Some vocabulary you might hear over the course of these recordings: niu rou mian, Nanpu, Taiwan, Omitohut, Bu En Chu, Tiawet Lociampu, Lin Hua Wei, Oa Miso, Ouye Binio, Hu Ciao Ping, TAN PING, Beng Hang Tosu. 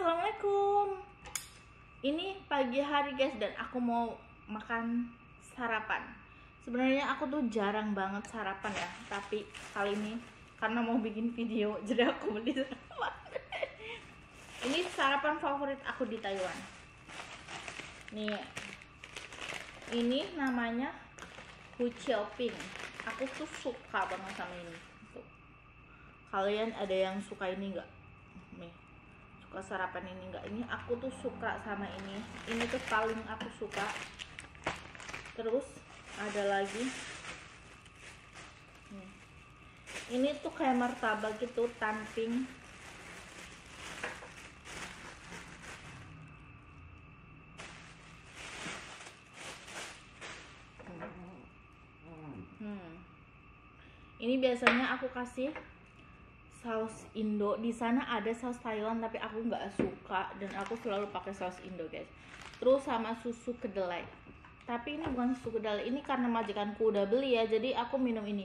Assalamualaikum. Ini pagi hari guys, dan aku mau makan sarapan. Sebenarnya aku tuh jarang banget sarapan ya, tapi kali ini karena mau bikin video jadi aku beli sarapan. Ini sarapan favorit aku di Taiwan. Nih, ini namanya Hu Ciao Ping. Aku tuh suka banget sama ini. Tuh. Kalian ada yang suka ini nggak? Nih, suka sarapan ini nggak? Ini aku tuh suka sama ini. Ini tuh paling aku suka. Terus ada lagi. Nih. Ini tuh kayak martabak gitu, tanping. Ini biasanya aku kasih saus Indo. Di sana ada saus Taiwan tapi aku nggak suka dan aku selalu pakai saus Indo guys. Terus sama susu kedelai. Tapi ini bukan susu kedelai, ini karena majikanku udah beli ya, jadi aku minum ini.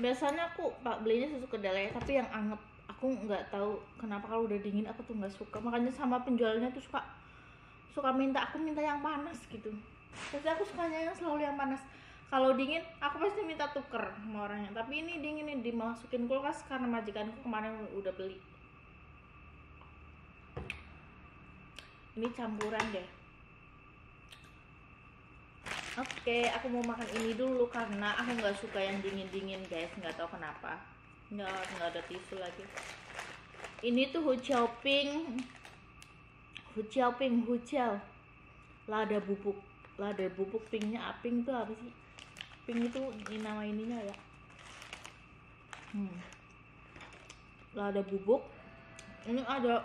Biasanya aku belinya susu kedelai tapi yang anget. Aku nggak tahu kenapa kalau udah dingin aku tuh nggak suka. Makanya sama penjualnya tuh suka minta, aku minta yang panas gitu. Terus aku sukanya yang selalu yang panas. Kalau dingin, aku pasti minta tuker sama orangnya. Tapi ini dingin, ini dimasukin kulkas karena majikanku kemarin udah beli. Ini campuran deh. Oke, aku mau makan ini dulu karena aku nggak suka yang dingin-dingin guys. Nggak tahu kenapa. Nggak ada tisu lagi. Ini tuh Hu Ciao Ping. Hu Ciao Ping, Hu Ciao. Lada bubuk. Lada bubuk, pingnya aping tuh apa sih? Pink itu ini nama ininya ya. Lada bubuk. Ini ada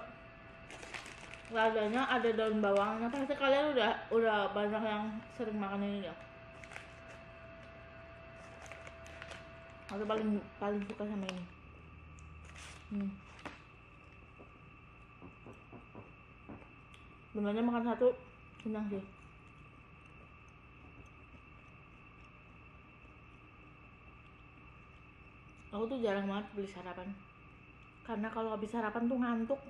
ladanya, ada daun bawangnya. Pasti kalian udah banyak yang sering makan ini ya. Aku paling suka sama ini. Benernya makan satu senang sih. Aku tuh jarang banget beli sarapan karena kalau habis sarapan tuh ngantuk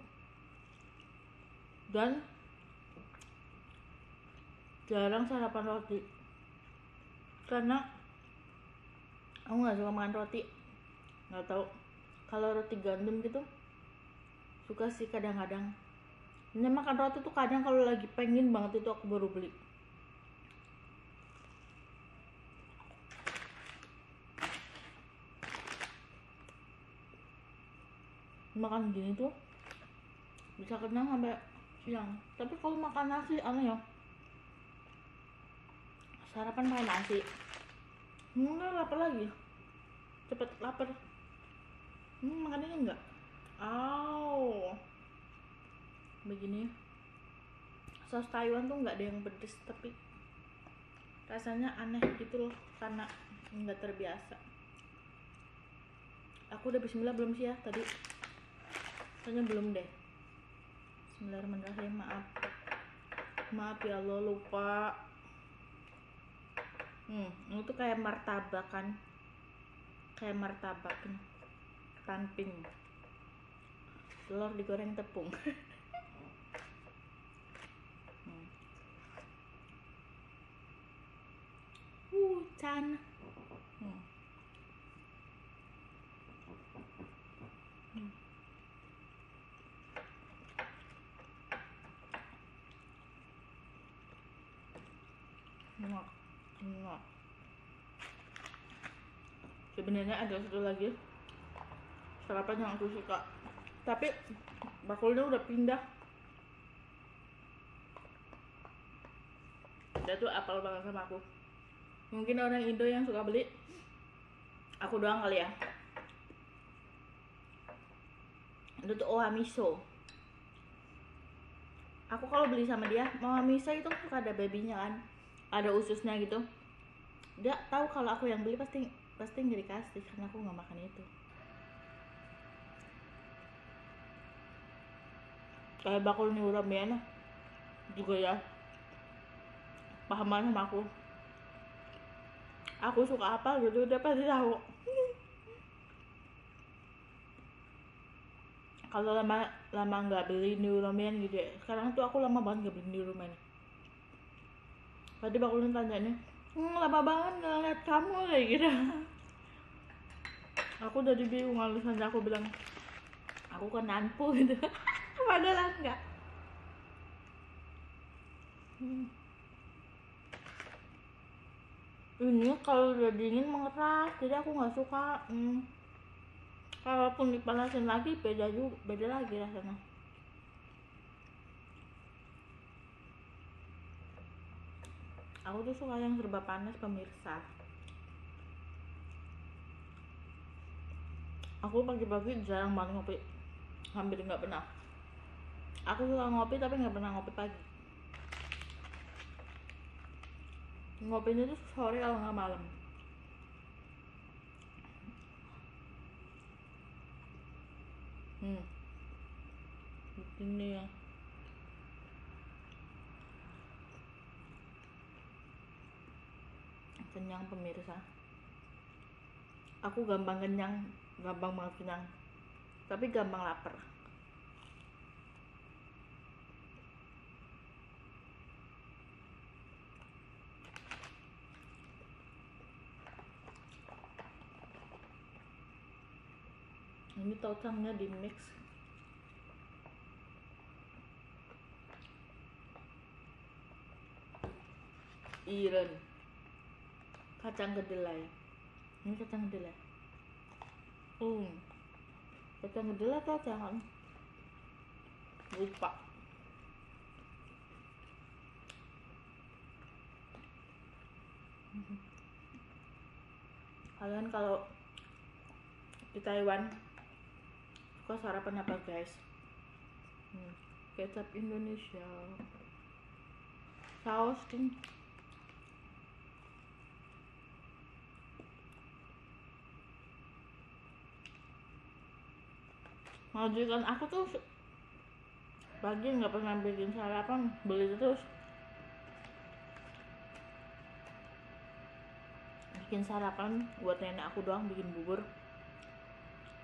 dan jarang sarapan roti karena aku nggak suka makan roti. Nggak tahu, kalau roti gandum gitu suka sih kadang-kadang. Ini makan roti tuh kadang kalau lagi pengen banget itu aku baru beli. Makan gini tuh bisa kenyang sampai siang, tapi kalau makan nasi aneh ya, sarapan makan nasi enggak lapar lagi, cepet lapar. Makan ini enggak, begini saus Taiwan tuh enggak ada yang pedes tapi rasanya aneh gitu loh karena enggak terbiasa. Aku udah bismillah belum sih ya tadi? Soalnya belum deh. Bismillahirrahmanirrahim, maaf ya Allah, lupa. Ini tuh kayak martabak kan, kayak martabak tanping, telur digoreng tepung. Chan. Enak. Sebenarnya ada satu lagi sarapan yang aku suka, tapi bakulnya udah pindah. Dia tuh apal banget sama aku. Mungkin orang Indo yang suka beli, aku doang kali ya. Itu tuh Oa Miso. Aku kalau beli sama dia, Oa Miso itu suka ada babynya kan, ada ususnya gitu. Dia tahu kalau aku yang beli pasti nggak dikasih karena aku nggak makan itu. Kayak bakul niu rou mian juga ya, pahaman sama aku. Aku suka apa gitu dia pasti tahu. Kalau lama nggak beli niu rou mian gitu ya. Sekarang tuh aku lama banget nggak beli niu rou mian. Tadi bakulin tanya nih, lama banget nggak lihat kamu kayak gitu. Aku udah bingung alasannya, aku bilang aku ke Nanpu gitu. Padahal enggak. Ini kalau udah dingin mengeras, jadi aku nggak suka. Kalaupun dipanasin lagi beda juga, beda lagi rasanya. Aku tuh suka yang serba panas, pemirsa. Aku pagi-pagi jarang banget ngopi, hampir nggak pernah. Aku suka ngopi tapi nggak pernah ngopi pagi. Ngopinya tuh sore kalau nggak malam. Begini ya. Kenyang, pemirsa. Aku gampang kenyang, gampang banget kenyang, tapi gampang lapar. Ini tautangnya di mix. Iren, kacang kedelai. Ini kacang kedelai. Kacang kedelai atau kacang? Lupa. Kalian kalau di Taiwan suka sarapan apa, guys? Kecap Indonesia, saus ding. Majikan aku tuh pagi nggak pernah bikin sarapan, beli terus. Bikin sarapan buat nenek aku doang, bikin bubur,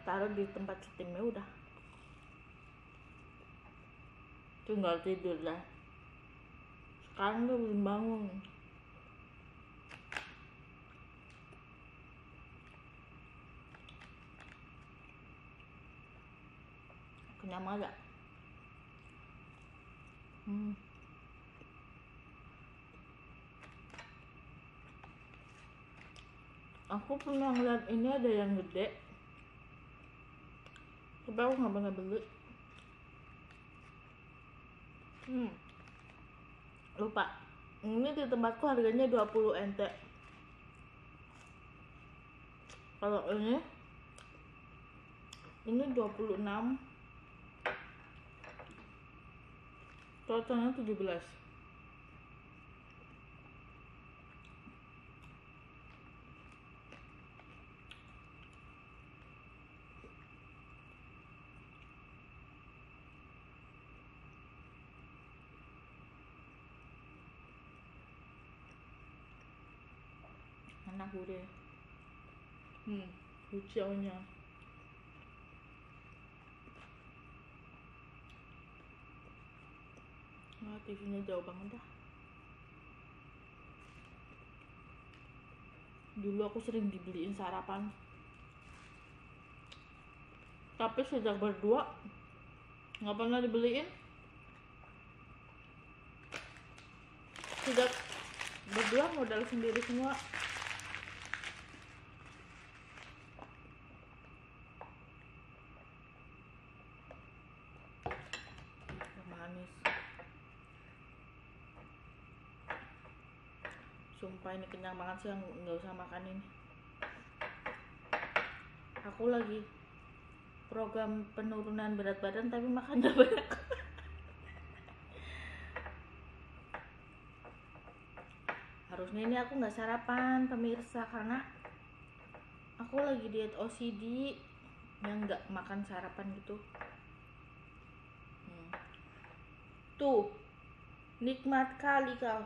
taruh di tempat steamnya udah. Tinggal tidur lah. Sekarang tuh belum bangun. Kenyang aja. Aku pernah ngeliat ini ada yang gede, tapi aku nggak pernah beli. Lupa. Ini di tempatku harganya 20 NT. Kalau ini 26. Totalnya 17. Enak gurih. Hu ciao-nya. TV-nya jauh banget dah. Dulu aku sering dibeliin sarapan, tapi sejak berdua nggak pernah dibeliin. Sejak berdua modal sendiri semua. Sumpah ini kenyang banget sih, nggak usah makan ini. Aku lagi program penurunan berat badan tapi makan gak banyak. Harusnya ini aku nggak sarapan, pemirsa, karena aku lagi diet OCD yang nggak makan sarapan gitu. Tuh nikmat kali kau.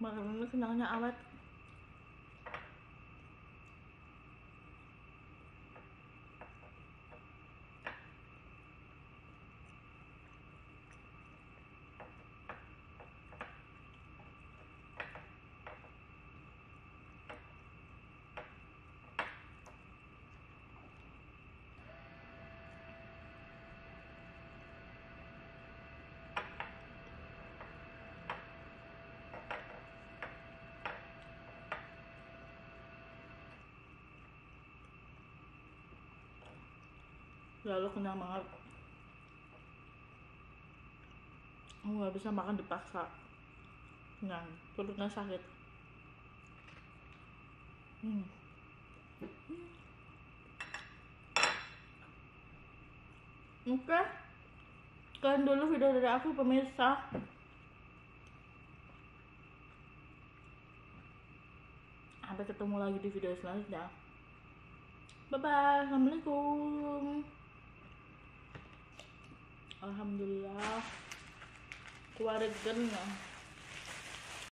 Makanannya senangnya awet. Lalu kenyang banget, aku gak bisa makan dipaksa, kenyang, perutnya sakit. Oke, sekian dulu video dari aku pemirsa. Sampai ketemu lagi di video selanjutnya. Bye bye, assalamualaikum. Alhamdulillah keluarga.